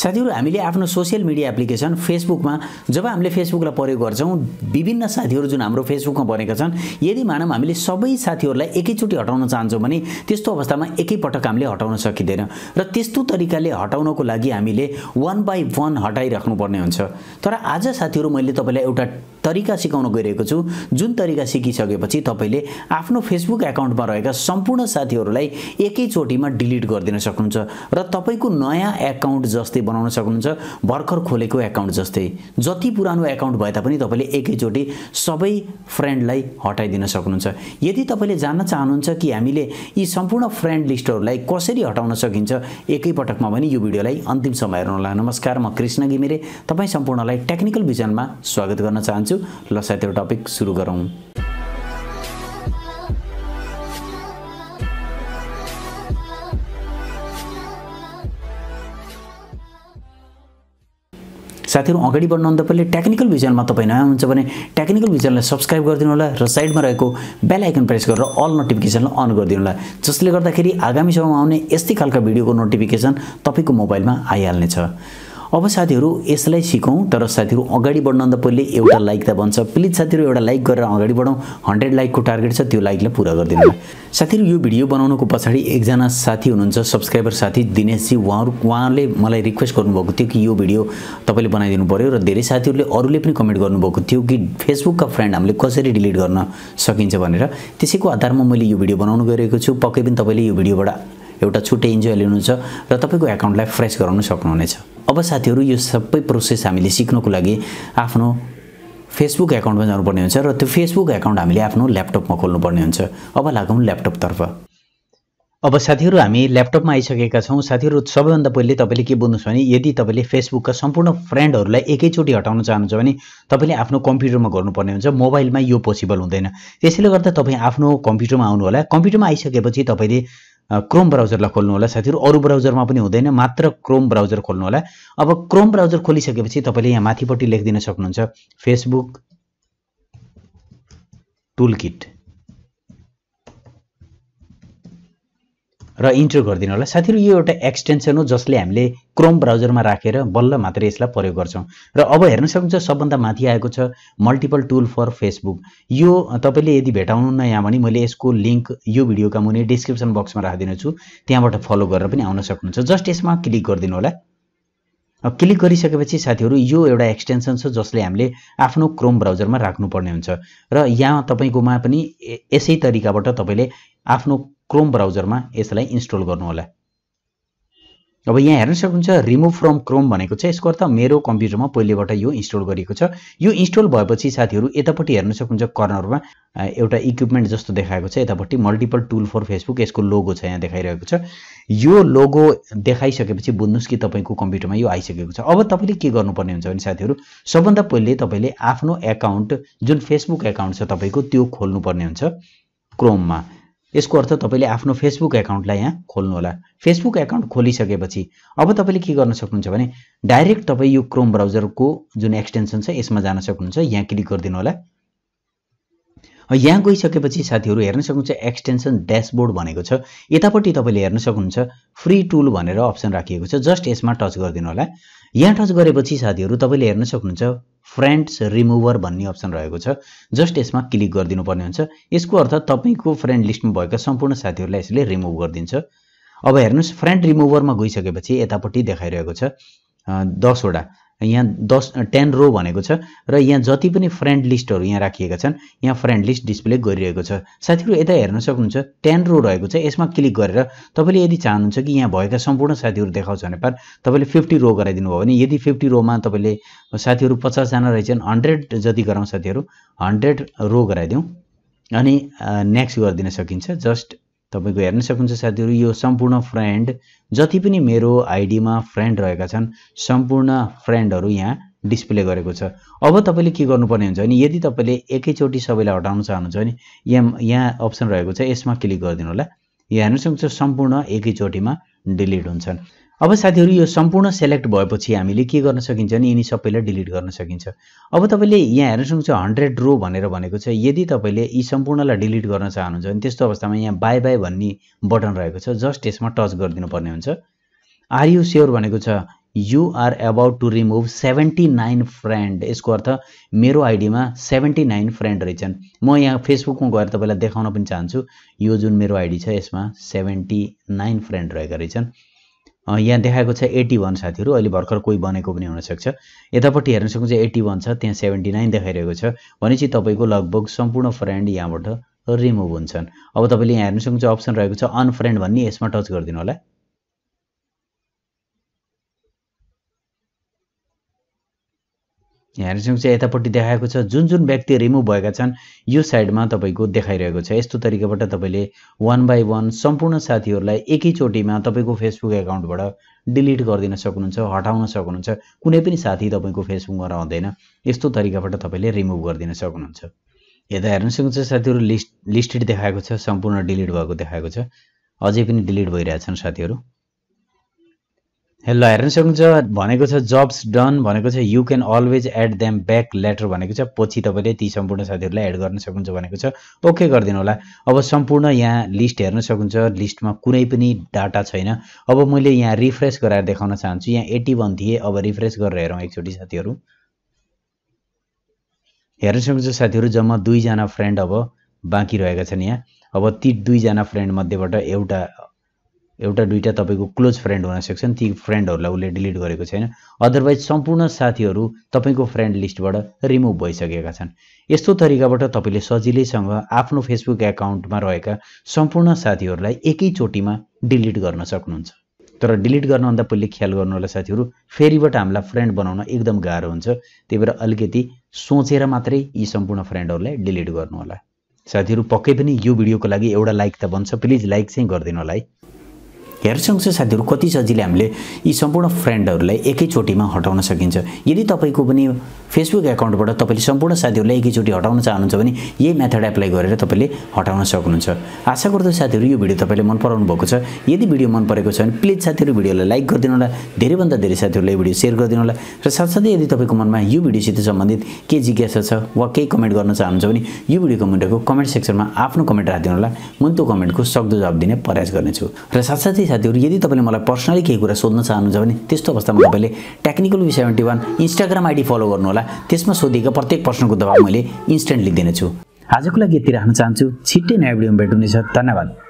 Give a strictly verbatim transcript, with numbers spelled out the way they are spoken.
साथीहरु हामीले आफ्नो सोशल मिडिया एप्लिकेसन फेसबुक मा जब हामीले फेसबुक लाई प्रयोग गर्छौं विभिन्न साथीहरु जुन हाम्रो फेसबुक मा बनेका छन् यदि मानम हामीले सबै साथीहरुलाई एकै चोटी हटाउन चाहन्छौं भने त्यस्तो अवस्थामा एकै पटक हामीले हटाउन सकिदैन र त्यस्तो तरिकाले हटाउनको लागि हामीले वन बाइ वन हटाइराख्नु पर्ने हुन्छ। तर आज साथीहरु मैले तपाईलाई एउटा तरिका सिकाउन गइरहेको छु जुन तरिका सिकिसकेपछि तपाईले आफ्नो फेसबुक अकाउन्टमा रहेका सम्पूर्ण साथीहरुलाई एकै चोटीमा डिलिट गर्दिन सक्नुहुन्छ र तपाईको नयाँ अकाउन्ट जस्तै बनाउन सक्नुहुन्छ, भर्खर खोलेको अकाउन्ट जस्तै। जति पुरानो अकाउन्ट भए तापनि तपाईले एकै चोटी सबै फ्रेन्डलाई हटाइदिन सक्नुहुन्छ। यदि तपाईले जान्न चाहनुहुन्छ कि हामीले यी सम्पूर्ण फ्रेन्ड लिस्टहरुलाई कसरी हटाउन सकिन्छ एकै पटकमा भने यो भिडियोलाई अन्तिम सम्म हेर्नुहोला। नमस्कार, म कृष्ण घिमिरे, तपाई सम्पूर्णलाई टेक्निकल भिजनमा स्वागत गर्न चाहन्छु। ल साथीहरु टपिक सुरु गरौं। साथीहरु अगाडि बढ्नुभन्दा पहिले टेक्निकल भिजनमा तपाई नयाँ हुनुहुन्छ भने टेक्निकल भिजनलाई सब्स्क्राइब गरिदिनु होला र साइडमा रहेको बेल आइकन प्रेस गरेर अल नोटिफिकेसनलाई अन गरिदिनु होला, जसले गर्दाखेरि आगामी समयमा आउने यस्तै खालका भिडियोको नोटिफिकेसन तपाईको मोबाइलमा आइहाल्नेछ। अब साथीहरु यसलाई सिकौं। तर साथीहरु अगाडि बढ्नन्दा पहिले एउटा लाइक त बन्छ, प्लिज साथीहरु एउटा लाइक गरेर अगाडि बढौं। हन्ड्रेड लाइक को टार्गेट छ, त्यो लाइकले पूरा गर्दिनु। साथीहरु यो भिडियो बनाउनको पछाडी एकजना साथी हुनुहुन्छ सब्स्क्राइबर साथी दिनेश जी, उहाँहरु उहाँले मलाई रिक्वेस्ट गर्नुभएको थियो कि यो भिडियो तपाईले बनाइदिनु पर्यो र धेरै साथीहरुले अरूले पनि कमेन्ट गर्नुभएको थियो कि फेसबुक का फ्रेन्ड हामीले कसरी डिलिट गर्न सकिन्छ भनेर। त्यसैको आधारमा मैले यो भिडियो बनाउन गइरहेको छु। पक्कै पनि तपाईले यो भिडियोबाट एउटा छुट्टै इन्जोय लिनुहुन्छ र तपाईको अकाउन्टलाई फ्रेश गराउन सक्नुहुनेछ। अब साथीहरु यो सबै प्रोसेस हामीले सिक्नको लागि आफ्नो फेसबुक अकाउन्टमा जानुपर्ने हुन्छ र त्यो फेसबुक अकाउन्ट हामीले आफ्नो ल्यापटपमा खोल्नुपर्ने हुन्छ। अब लागौं ल्यापटप तर्फ। अब साथीहरु हामी ल्यापटपमा आइसकेका छौं। साथीहरु सबैभन्दा पहिले तपाईले के बुझ्नुस् भने यदि तपाईले फेसबुकका सम्पूर्ण फ्रेन्डहरुलाई एकैचोटी हटाउन चाहनुहुन्छ भने तपाईले आफ्नो कम्प्युटरमा गर्नुपर्ने हुन्छ। मोबाइलमा यो पोसिबल हुँदैन, त्यसैले गर्दा तपाई आफ्नो कम्प्युटरमा आउनु होला। कम्प्युटरमा आइसकेपछि तपाईले क्रोम ब्राउजरलाई खोल्नु होला। साथीहरु अरु ब्राउजरमा पनि हुँदैन, मात्र क्रोम ब्राउजर खोल्नु होला। अब क्रोम ब्राउजर खोलिसकेपछि तपाईले यहाँ माथिपट्टि लेख्दिन सक्नुहुन्छ फेसबुक टुलकिट र इन्टर गर्दिनु होला। साथीहरु यो एउटा एक्सटेन्सन हो जसले हामीले क्रोम ब्राउजरमा राखेर बल्ल मात्र यसलाई प्रयोग गर्छौं र अब हेर्न सक्नुहुन्छ सबभन्दा माथि आएको छ मल्टिपल टुल फर फेसबुक। यो तपाईले यदि भेटाउनुहुन्न यहाँ भने मैले यसको लिंक यो भिडियोका मुनि डिस्क्रिप्सन बक्समा राखिदिनेछु, त्यहाँबाट फलो गरेर पनि आउन सक्नुहुन्छ। जस्ट यसमा क्लिक गरिदिनु होला। अब क्लिक गरिसकेपछि साथीहरु यो एउटा एक्सटेन्सन छ जसले हामीले आफ्नो क्रोम ब्राउजरमा राख्नु पर्ने हुन्छ र यहाँ तपाईकोमा पनि यसै तरिकाबाट तपाईले आफ्नो क्रोम ब्राउजरमा यसलाई इन्स्टल गर्नु होला। अब यहाँ हेर्न सक्नुहुन्छ रिमुभ फ्रम क्रोम भनेको छ, यसको अर्थ मेरो कम्प्युटरमा पहिलेबाट यो इन्स्टल गरिएको छ। यो इन्स्टल भएपछि साथीहरु यतापट्टि हेर्न सक्नुहुन्छ कर्नरमा एउटा इक्विपमेन्ट जस्तो देखाएको छ, यतापट्टि मल्टिपल टुल फर फेसबुक यसको लोगो छ यहाँ देखाइरहेको छ। यो लोगो देखाइसकेपछि बुझ्नुस् कि तपाईको कम्प्युटरमा यो आइसकेको छ। अब तपाईले के गर्नुपर्ने हुन्छ भने साथीहरु सबभन्दा पहिले तपाईले आफ्नो अकाउन्ट जुन फेसबुक अकाउन्ट छ तपाईको त्यो खोल्नु पर्ने हुन्छ क्रोममा। यसको अर्थ तपाईले आफ्नो फेसबुक अकाउन्टलाई यहाँ खोल्नु होला। फेसबुक अकाउन्ट खोलिसकेपछि अब तपाईले के गर्न सक्नुहुन्छ भने डाइरेक्ट तपाई यो क्रोम ब्राउजरको जुन एक्सटेन्सन छ यसमा जान सक्नुहुन्छ। यहाँ क्लिक गरिदिनु होला। यहाँ गइसकेपछि साथीहरु हेर्न सक्नुहुन्छ एक्सटेन्सन ड्याशबोर्ड भनेको छ, यतापट्टि तपाईले हेर्न सक्नुहुन्छ फ्री टुल भनेर अप्सन राखिएको छ। जस्ट यसमा टच गरिदिनु होला। यहाँ टच गरेपछि साथीहरु तपाईले हेर्न सक्नुहुन्छ फ्रेन्ड्स रिमुभर भन्ने अप्सन रहेको छ, जस्ट यसमा क्लिक गरिदिनु पर्ने हुन्छ। यसको अर्थ तपाईको फ्रेन्ड लिस्टमा भएका सम्पूर्ण साथीहरुलाई यसले रिमुभ गरिदिन्छ। अब हेर्नुस् फ्रेन्ड रिमुभरमा गइसकेपछि यतापट्टि देखाइरहेको छ दस वटा, यहाँ दस टेन रो भनेको छ र यहाँ जति पनि फ्रेन्ड लिस्टहरु यहाँ राखिएका छन् यहाँ फ्रेन्ड लिस्ट डिस्प्ले गरिरहेको छ। साथीहरु यता हेर्न सक्नुहुन्छ टेन रो रहेको छ, यसमा क्लिक गरेर तपाईले यदि चाहनुहुन्छ कि यहाँ भएका सम्पूर्ण साथीहरु देखाउँछ भने पार तपाईले पचास रो गराइदिनु भयो भने यदि पचास रो मा तपाईले साथीहरु पचास जना रहेछन् सय जति गराउँ साथीहरु सय रो गराइदिउँ अनि नेक्स्ट गरिदिन सकिन्छ। जस्ट तपाईको हेर्न सक्नुहुन्छ साथीहरु यो सम्पूर्ण फ्रेन्ड जति पनि मेरो आईडी मा फ्रेन्ड रहेका छन् सम्पूर्ण फ्रेन्डहरु यहाँ डिस्प्ले गरेको छ। अब तपाईले के गर्नुपर्ने हुन्छ भने यदि तपाईले एकैचोटी सबैलाई हटाउन चाहनुहुन्छ भने यहाँ यहाँ अप्सन रहेको छ, यसमा क्लिक गरिदिनु होला। यहाँ हेर्न सक्नुहुन्छ सम्पूर्ण एकैचोटीमा डिलिट हुन्छन्। अब साथीहरु यो सम्पूर्ण सेलेक्ट भएपछि हामीले के गर्न सकिन्छ भने यिनी सबैलाई डिलिट गर्न सकिन्छ। अब तपाईले यहाँ हेर्न सक्नुहुन्छ सय रो भनेर भनेको छ, यदि तपाईले यी सम्पूर्णलाई डिलिट गर्न चाहनुहुन्छ भने त्यस्तो अवस्थामा यहाँ बाइ बाइ भन्ने बटन रहेको छ, जस्ट यसमा टच गरिदिनु पर्ने हुन्छ। आर यु स्योर भनेको छ, you are about to remove seventy-nine friend. यसको अर्थ मेरो आईडी मा seventy-nine friend रहेछन्. म यहाँ फेसबुक मा गएर तपाईलाई देखाउन पनि चाहन्छु यो जुन मेरो आईडी छ यसमा seventy-nine friend रहेका रहेछन्. यहाँ देखाएको छ eighty-one साथीहरु. अहिले भर्खर कोही बनेको पनि हुन सक्छ. यतापट्टि हेर्न सक्नुहुन्छ eighty-one छ, त्यहाँ seventy-nine देखाइरहेको छ. भनेपछि तपाईको लगभग सम्पूर्ण friend यहाँबाट रिमुभ हुन्छन्. अब तपाईले यहाँ हेर्न सक्नुहुन्छ अप्सन रहेको छ अनफ्रेन्ड भन्ने, यसमा टच गर्दिनु होला. यहाँ हेर्न सक्नुहुन्छ यतापट्टि देखाएको छ जुन जुन व्यक्ति रिमुभ भएका छन् यो साइडमा तपाईको देखाइरहेको छ. यस्तो तरिकाबाट तपाईले वन बाइ वन सम्पूर्ण साथीहरुलाई एकैचोटीमा तपाईको फेसबुक एकाउन्टबाट डिलिट गर्दिन सक्नुहुन्छ, हटाउन सक्नुहुन्छ. कुनै पनि साथी तपाईको फेसबुकमा रहँदैन. यस्तो तरिकाबाट तपाईले रिमुभ गर्दिन सक्नुहुन्छ. यता हेर्न सक्नुहुन्छ साथीहरु लिस्ट लिस्टेड देखाएको छ, सम्पूर्ण डिलिट भएको देखाएको छ. अझै पनि डिलिट भइरहेछन् साथीहरु. हेलो हेर्न सक्नुहुन्छ भनेको छ जब्स डन, भनेको छ you can always add them back later, भनेको छ पछि तपाईले ती सम्पूर्ण साथीहरुलाई एड गर्न सक्नुहुन्छ भनेको छ. ओके गर्दिनु होला. अब सम्पूर्ण यहाँ लिस्ट हेर्न सक्नुहुन्छ. लिस्टमा कुनै पनि डाटा छैन. अब मैले यहाँ रिफ्रेश गराएर देखाउन चाहन्छु. यहाँ eighty-one थिए, अब रिफ्रेश गरेर हेरौं एकचोटी साथीहरु. हेर्न सक्नुहुन्छ साथीहरु जम्मा दुई जना फ्रेन्ड अब बाँकी रहेका छन् यहाँ. अब ती दुई जना फ्रेन्ड मध्येबाट एउटा एउटा दुईटा तपाईको क्लोज फ्रेन्ड हुन सक्छन्. ती फ्रेन्डहरुलाई उले डिलिट गरेको छैन. अदरवाइज सम्पूर्ण साथीहरु तपाईको फ्रेन्ड लिस्टबाट रिमुभ भइसकेका छन्. यस्तो तरिकाबाट तपाईले सजिलैसँग आफ्नो फेसबुक एकाउन्टमा रहेका सम्पूर्ण साथीहरुलाई एकैचोटीमा डिलिट गर्न सक्नुहुन्छ. तर डिलिट गर्न भन्दा पहिले ख्याल गर्नु होला साथीहरु, फेरिबाट हामीलाई फ्रेन्ड बनाउन एकदम गाह्रो हुन्छ. त्यही भएर अलिकति सोचेर मात्रै यी सम्पूर्ण फ्रेन्डहरुलाई डिलिट गर्नु होला साथीहरु. पक्कै पनि यो भिडियोको लागि एउटा लाइक त बन्छ, प्लिज लाइक चाहिँ गर्दिनु होला है. हेर्न सक्नुहुन्छ साथीहरु कति सजिलै हामीले यी सम्पूर्ण फ्रेन्डहरुलाई एकैचोटीमा हटाउन सकिन्छ. यदि तपाईको पनि फेसबुक एकाउन्टबाट तपाईले सम्पूर्ण साथीहरुलाई एकैचोटी हटाउन चाहनुहुन्छ भने यही मेथड एप्लाई गरेर तपाईले हटाउन सक्नुहुन्छ. आशा गर्दछु साथीहरु यो भिडियो तपाईले मन पराउनु भएको छ. यदि भिडियो मन परेको छ भने प्लिज साथीहरु भिडियोलाई लाइक गरिदिनु होला, धेरै भन्दा धेरै साथीहरुलाई भिडियो शेयर गरिदिनु होला. र साथसाथै यदि तपाईको मनमा यो भिडियोसित सम्बन्धित के जिज्ञासा छ वा केही कमेन्ट गर्न चाहनुहुन्छ भने यो भिडियोको मुन्टको कमेन्ट सेक्सनमा आफ्नो कमेन्ट राख्दिनु होला. म त्यो कमेन्टको सक्दो जवाफ दिने प्रयास गर्नेछु. र साथसाथै साथीहरु यदि तपाईले मलाई पर्सनली केही कुरा सोध्न चाहनुहुन्छ भने त्यस्तो अवस्थामा तपाईले technical view seventy-one Instagram ID follow गर्नु होला. त्यसमा सोधेका प्रत्येक प्रश्नको जवाफ मैले इन्स्टन्टली दिनेछु. आजको लागि यति राख्न चाहन्छु. छिट्टै नयाँ भिडियोमा भेटौनेछ. धन्यवाद.